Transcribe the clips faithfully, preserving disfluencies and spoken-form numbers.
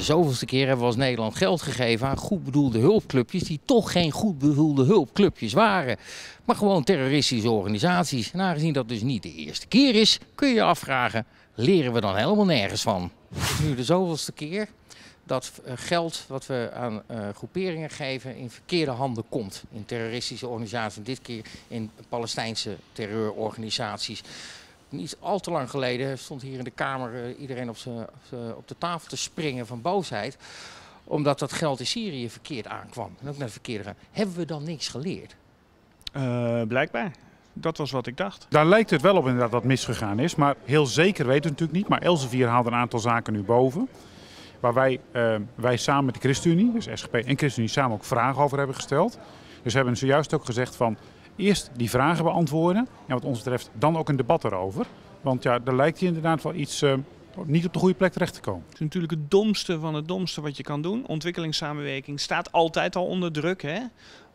de zoveelste keer hebben we als Nederland geld gegeven aan goed bedoelde hulpclubjes die toch geen goed bedoelde hulpclubjes waren. Maar gewoon terroristische organisaties. En aangezien dat dus niet de eerste keer is, kun je je afvragen, leren we dan helemaal nergens van? Het is nu de zoveelste keer dat geld wat we aan uh, groeperingen geven in verkeerde handen komt. In terroristische organisaties, dit keer in Palestijnse terreurorganisaties. Niet al te lang geleden stond hier in de Kamer uh, iedereen op, op de tafel te springen van boosheid. Omdat dat geld in Syrië verkeerd aankwam. En ook naar de verkeerde. Hebben we dan niks geleerd? Uh, blijkbaar. Dat was wat ik dacht. Daar lijkt het wel op inderdaad dat misgegaan is. Maar heel zeker weten we natuurlijk niet. Maar Elsevier haalt een aantal zaken nu boven. Waar wij, uh, wij samen met de ChristenUnie, dus S G P en ChristenUnie, samen ook vragen over hebben gesteld. Dus we hebben zojuist ook gezegd van eerst die vragen beantwoorden. En wat ons betreft dan ook een debat erover. Want ja, daar lijkt hier inderdaad wel iets uh, niet op de goede plek terecht te komen. Het is natuurlijk het domste van het domste wat je kan doen. Ontwikkelingssamenwerking staat altijd al onder druk, hè?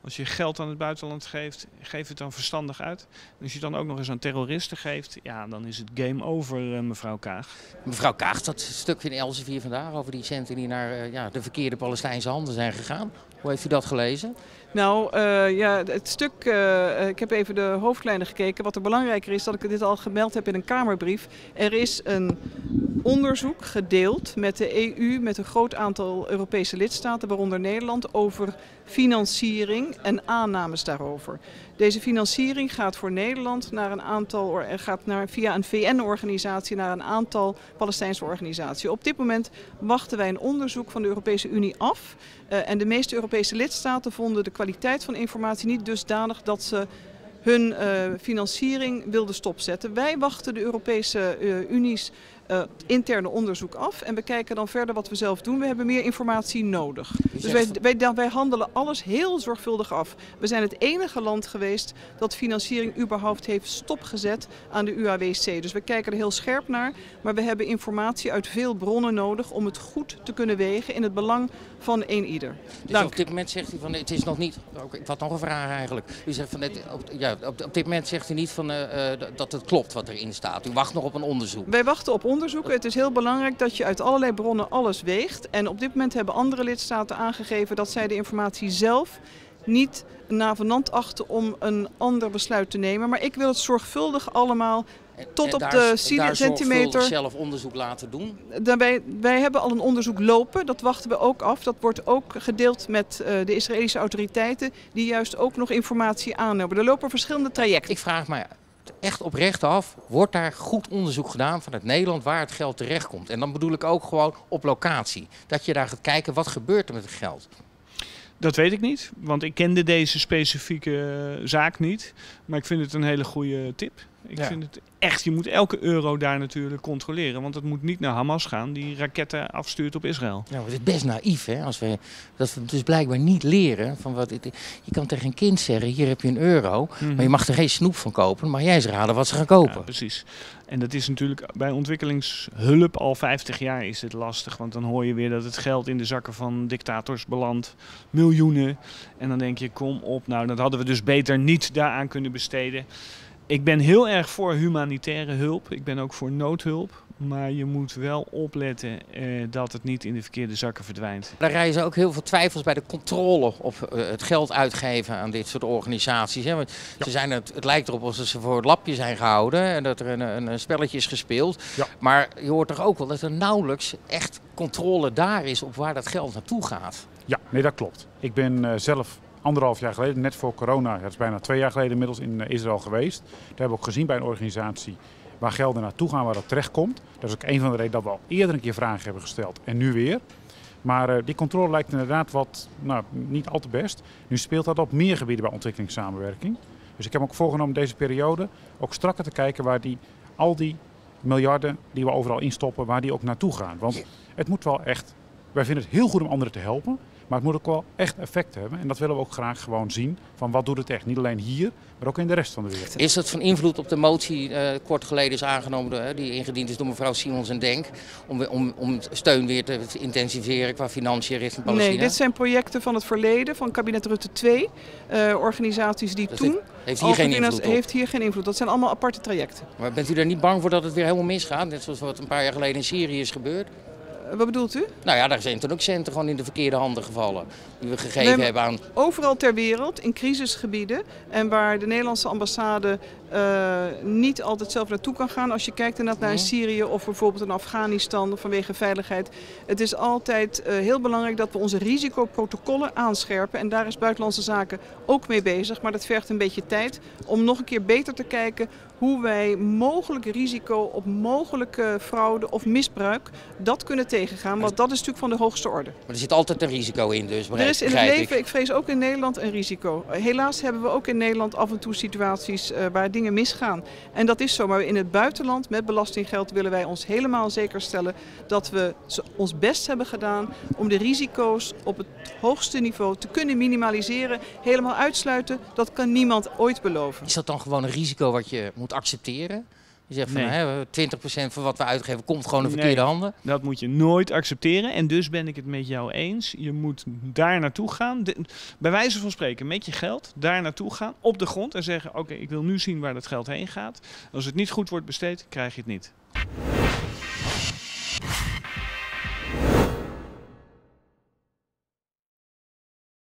Als je geld aan het buitenland geeft, geef het dan verstandig uit. En als je dan ook nog eens aan terroristen geeft, ja, dan is het game over, mevrouw Kaag. Mevrouw Kaag, dat stukje in Elsevier vandaag over die centen die naar ja, de verkeerde Palestijnse handen zijn gegaan. Hoe heeft u dat gelezen? Nou, uh, ja, het stuk, uh, ik heb even de hoofdlijnen gekeken. Wat er belangrijker is, dat ik dit al gemeld heb in een Kamerbrief. Er is een onderzoek gedeeld met de E U, met een groot aantal Europese lidstaten, waaronder Nederland, over financiering en aannames daarover. Deze financiering gaat voor Nederland naar een aantal, gaat naar, via een V N-organisatie naar een aantal Palestijnse organisaties. Op dit moment wachten wij een onderzoek van de Europese Unie af. Uh, en de meeste Europese lidstaten vonden de kwaliteit van informatie niet dusdanig dat ze hun uh, financiering wilden stopzetten. Wij wachten de Europese uh, Unies uh, interne onderzoek af en we kijken dan verder wat we zelf doen. We hebben meer informatie nodig. Dus wij, wij, wij handelen alles heel zorgvuldig af. We zijn het enige land geweest dat financiering überhaupt heeft stopgezet aan de U A W C. Dus we kijken er heel scherp naar, maar we hebben informatie uit veel bronnen nodig om het goed te kunnen wegen in het belang van een ieder. Dus Dank. Op dit moment zegt u van het is nog niet, ik had nog een vraag eigenlijk. U zegt van net, op, ja, Op, op dit moment zegt u niet van, uh, dat het klopt wat erin staat. U wacht nog op een onderzoek. Wij wachten op onderzoeken. Het is heel belangrijk dat je uit allerlei bronnen alles weegt. En op dit moment hebben andere lidstaten aangegeven dat zij de informatie zelf niet navenant achten om een ander besluit te nemen. Maar ik wil het zorgvuldig allemaal tot en op daar, de daar centimeter zelf onderzoek laten doen. Daarbij, wij hebben al een onderzoek lopen, dat wachten we ook af. Dat wordt ook gedeeld met uh, de Israëlische autoriteiten die juist ook nog informatie aannemen. Er lopen verschillende trajecten. Ik vraag me echt oprecht af, wordt daar goed onderzoek gedaan vanuit Nederland waar het geld terechtkomt? En dan bedoel ik ook gewoon op locatie. Dat je daar gaat kijken, wat gebeurt er met het geld? Dat weet ik niet, want ik kende deze specifieke zaak niet. Maar ik vind het een hele goede tip. Ik ja. vind het echt, je moet elke euro daar natuurlijk controleren. Want het moet niet naar Hamas gaan die raketten afstuurt op Israël. Ja, maar het is best naïef hè, als we, dat we dus blijkbaar niet leren. Van wat het, je kan tegen een kind zeggen, hier heb je een euro. Mm-hmm. Maar je mag er geen snoep van kopen, maar jij eens raden wat ze gaan kopen. Ja, precies. En dat is natuurlijk bij ontwikkelingshulp al vijftig jaar is het lastig. Want dan hoor je weer dat het geld in de zakken van dictators belandt. Miljoenen. En dan denk je, kom op, nou dat hadden we dus beter niet daaraan kunnen besteden. Ik ben heel erg voor humanitaire hulp. Ik ben ook voor noodhulp. Maar je moet wel opletten eh, dat het niet in de verkeerde zakken verdwijnt. Daar rijden ook heel veel twijfels bij de controle op uh, het geld uitgeven aan dit soort organisaties. Hè? Want ja. ze zijn het, het lijkt erop alsof ze voor het lapje zijn gehouden en dat er een, een, een spelletje is gespeeld. Ja. Maar je hoort toch ook wel dat er nauwelijks echt controle daar is op waar dat geld naartoe gaat. Ja, nee, dat klopt. Ik ben uh, zelf... Anderhalf jaar geleden, net voor corona, dat is bijna twee jaar geleden inmiddels, in Israël geweest. Daar hebben we ook gezien bij een organisatie waar gelden naartoe gaan, waar dat terecht komt. Dat is ook een van de redenen dat we al eerder een keer vragen hebben gesteld en nu weer. Maar uh, die controle lijkt inderdaad wat, nou, niet al te best. Nu speelt dat op meer gebieden bij ontwikkelingssamenwerking. Dus ik heb ook voorgenomen deze periode ook strakker te kijken waar die, al die miljarden die we overal instoppen, waar die ook naartoe gaan. Want het moet wel echt, wij vinden het heel goed om anderen te helpen. Maar het moet ook wel echt effect hebben. En dat willen we ook graag gewoon zien. Van wat doet het echt? Niet alleen hier, maar ook in de rest van de wereld. Is dat van invloed op de motie die uh, kort geleden is aangenomen, door, die ingediend is door mevrouw Simons en Denk, om, om, om steun weer te intensiveren qua financiën richting Palestina? Nee, dit zijn projecten van het verleden, van kabinet Rutte twee. Uh, organisaties die dat toen... Heeft hier, geen invloed op. heeft hier geen invloed. Dat zijn allemaal aparte trajecten. Maar bent u daar niet bang voor dat het weer helemaal misgaat? Net zoals wat een paar jaar geleden in Syrië is gebeurd? Wat bedoelt u? Nou ja, daar zijn toen ook centen gewoon in de verkeerde handen gevallen. Die we gegeven nee, hebben aan... Overal ter wereld, in crisisgebieden en waar de Nederlandse ambassade uh, niet altijd zelf naartoe kan gaan. Als je kijkt inderdaad naar nee. Syrië of bijvoorbeeld in Afghanistan vanwege veiligheid. Het is altijd uh, heel belangrijk dat we onze risicoprotocollen aanscherpen. En daar is Buitenlandse Zaken ook mee bezig. Maar dat vergt een beetje tijd om nog een keer beter te kijken hoe wij mogelijk risico op mogelijke fraude of misbruik dat kunnen tegengaan. Want dat is natuurlijk van de hoogste orde. Maar er zit altijd een risico in dus. Er is in het leven, ik. ik vrees ook in Nederland, een risico. Helaas hebben we ook in Nederland af en toe situaties uh, waar dingen misgaan. En dat is zo. Maar in het buitenland met belastinggeld willen wij ons helemaal zeker stellen dat we ons best hebben gedaan om de risico's op het hoogste niveau te kunnen minimaliseren. Helemaal uitsluiten, dat kan niemand ooit beloven. Is dat dan gewoon een risico wat je moet accepteren? Je zegt van, nee. hè, twintig procent van wat we uitgeven komt gewoon in verkeerde nee, handen. Dat moet je nooit accepteren. En dus ben ik het met jou eens. Je moet daar naartoe gaan. De, bij wijze van spreken met je geld daar naartoe gaan. Op de grond en zeggen, oké, okay, ik wil nu zien waar dat geld heen gaat. Als het niet goed wordt besteed, krijg je het niet.